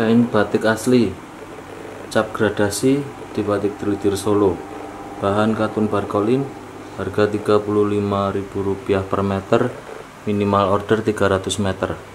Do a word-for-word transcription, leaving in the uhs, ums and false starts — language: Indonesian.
kain batik asli cap gradasi di Batikdlidir Solo, bahan katun barkolin, harga tiga puluh lima ribu rupiah per meter, minimal order tiga ratus meter.